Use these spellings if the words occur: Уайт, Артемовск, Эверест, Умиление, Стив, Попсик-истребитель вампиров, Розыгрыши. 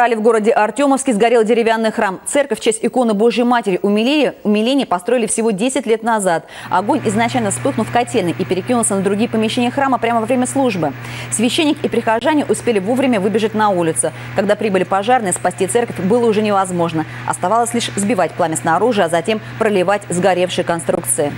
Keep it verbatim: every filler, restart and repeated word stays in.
феврале в городе Артемовске сгорел деревянный храм. Церковь в честь иконы Божьей Матери Умиление построили всего десять лет назад. Огонь изначально вспыхнул в котельной и перекинулся на другие помещения храма прямо во время службы. Священник и прихожане успели вовремя выбежать на улицу. Когда прибыли пожарные, спасти церковь было уже невозможно. Оставалось лишь сбивать пламя снаружи, а затем проливать сгоревшие конструкции.